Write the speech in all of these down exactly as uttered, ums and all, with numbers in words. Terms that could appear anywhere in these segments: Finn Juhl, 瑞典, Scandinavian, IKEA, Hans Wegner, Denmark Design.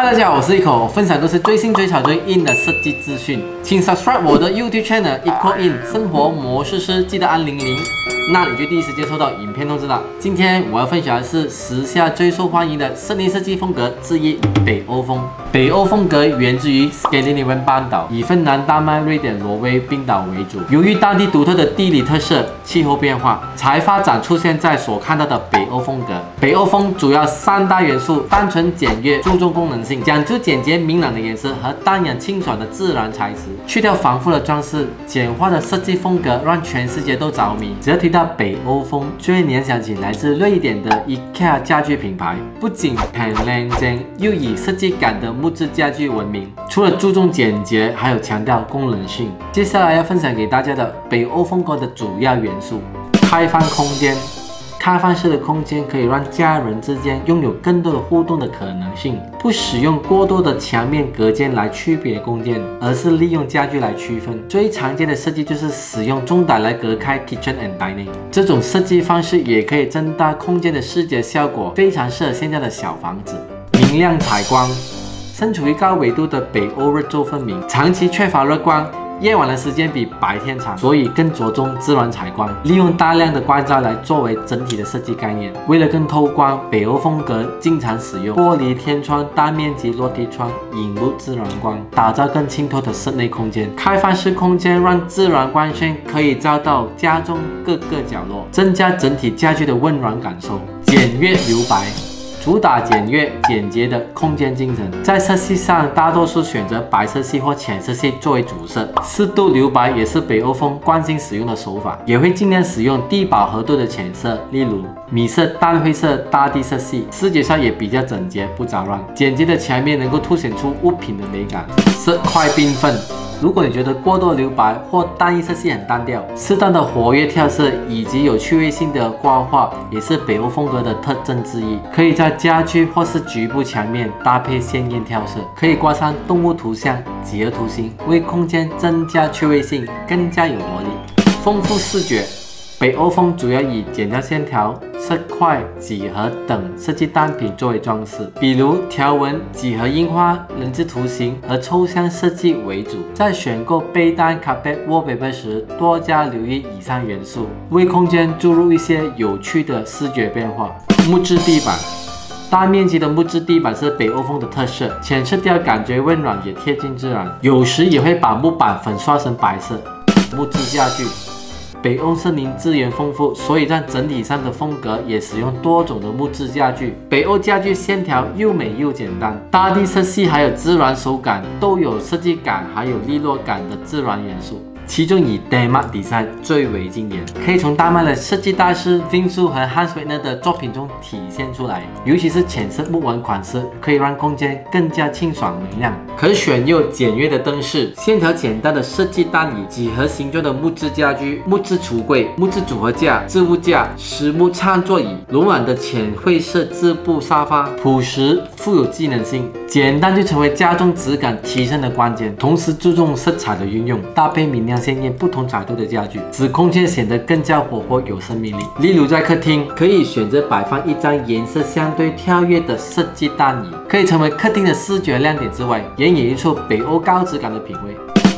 嗨，大家好，我是一口，分享都是最新最潮最硬的设计资讯，请 subscribe 我的 YouTube channel IKEA 生活模式师，记得按铃铃，那你就第一时间收到影片通知了。今天我要分享的是时下最受欢迎的室内设计风格之一——北欧风。北欧风格源自于 Scandinavian 半岛，以芬兰、丹麦、瑞典、挪威、冰岛为主。由于当地独特的地理特色、气候变化，才发展出现在所看到的北欧风格。北欧风主要三大元素：单纯简约，注重功能。 讲究简洁明朗的颜色和淡雅清爽的自然材质，去掉繁复的装饰，简化的设计风格让全世界都着迷。只要提到北欧风，就会联想起来自瑞典的 IKEA 家具品牌，不仅很认真，又以设计感的木质家具闻名。除了注重简洁，还有强调功能性。接下来要分享给大家的北欧风格的主要元素：开放空间。 开放式的空间可以让家人之间拥有更多的互动的可能性，不使用过多的墙面隔间来区别空间，而是利用家具来区分。最常见的设计就是使用中岛来隔开 kitchen and dining， 这种设计方式也可以增大空间的视觉效果，非常适合现在的小房子。明亮采光，身处于高纬度的北欧日昼分明，长期缺乏日光。 夜晚的时间比白天长，所以更着重自然采光，利用大量的光照来作为整体的设计概念。为了更透光，北欧风格经常使用玻璃天窗、大面积落地窗，引入自然光，打造更清透的室内空间。开放式空间让自然光线可以照到家中各个角落，增加整体家居的温暖感受。简约留白。 主打简约简洁的空间精神，在色系上大多数选择白色系或浅色系作为主色，适度留白也是北欧风惯性使用的手法，也会尽量使用低饱和度的浅色，例如米色、淡灰色、大地色系，视觉上也比较整洁不杂乱。简洁的墙面能够凸显出物品的美感，色块缤纷。 如果你觉得过多留白或单一色系很单调，适当的活跃跳色以及有趣味性的挂画也是北欧风格的特征之一。可以在家居或是局部墙面搭配鲜艳跳色，可以挂上动物图像、企鹅图形，为空间增加趣味性，更加有魔力。丰富视觉，北欧风主要以简单线条、色块、几何等设计单品作为装饰，比如条纹、几何樱花、人字图形和抽象设计为主。在选购被单、卡被、wallpaper 时，多加留意以上元素，为空间注入一些有趣的视觉变化。木质地板，大面积的木质地板是北欧风的特色，浅色调感觉温暖也贴近自然，有时也会把木板粉刷成白色。木质家具。 北欧森林资源丰富，所以让整体上的风格也使用多种的木质家具。北欧家具线条又美又简单，大地色系还有自然手感都有设计感，还有利落感的自然元素。其中以 Denmark Design 最为经典，可以从丹麦的设计大师 Finn Juhl 和 Hans Wegner 的作品中体现出来。尤其是浅色木纹款式，可以让空间更加清爽明亮。可选用简约的灯饰、线条简单的设计单椅、几何形状的木质家居、木质橱柜、木质组合架、置物架、实木餐座椅、柔软的浅灰色织布沙发，朴实富有机能性，简单就成为家中质感提升的关键。同时注重色彩的运用，搭配明亮。 鲜艳不同彩度的家具，使空间显得更加活泼有生命力。例如在客厅，可以选择摆放一张颜色相对跳跃的设计单椅，可以成为客厅的视觉亮点之外，也演绎出北欧高质感的品味。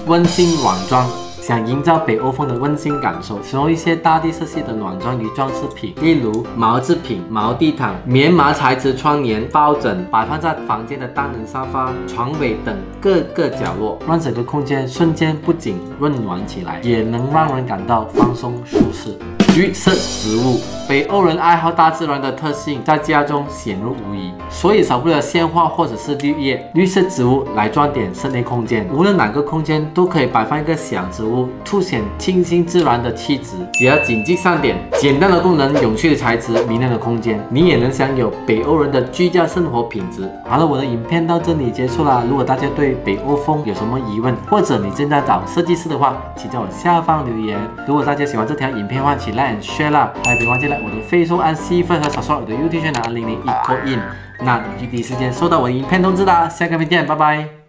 温馨软装。 想营造北欧风的温馨感受，使用一些大地色系的软装与装饰品，例如毛制品、毛地毯、棉麻材质窗帘、抱枕，摆放在房间的单人沙发、床尾等各个角落，让整个空间瞬间不仅温暖起来，也能让人感到放松舒适。绿色植物，北欧人爱好大自然的特性在家中显露无遗，所以少不了鲜花或者是绿叶、绿色植物来装点室内空间。无论哪个空间都可以摆放一个小植物。 凸显清新自然的气质，只要谨记三点：简单的功能、有趣的材质、明亮的空间，你也能享有北欧人的居家生活品质。好了，我的影片到这里结束啦。如果大家对北欧风有什么疑问，或者你正在找设计师的话，请在我下方留言。如果大家喜欢这条影片的话，请 like and share 啦，还有别忘记 like 我的 Facebook 按细分和 subscribe 我的 YouTube 按铃铃 一 call in， 那你就第一时间收到我的影片通知啦。下个影片见，拜拜。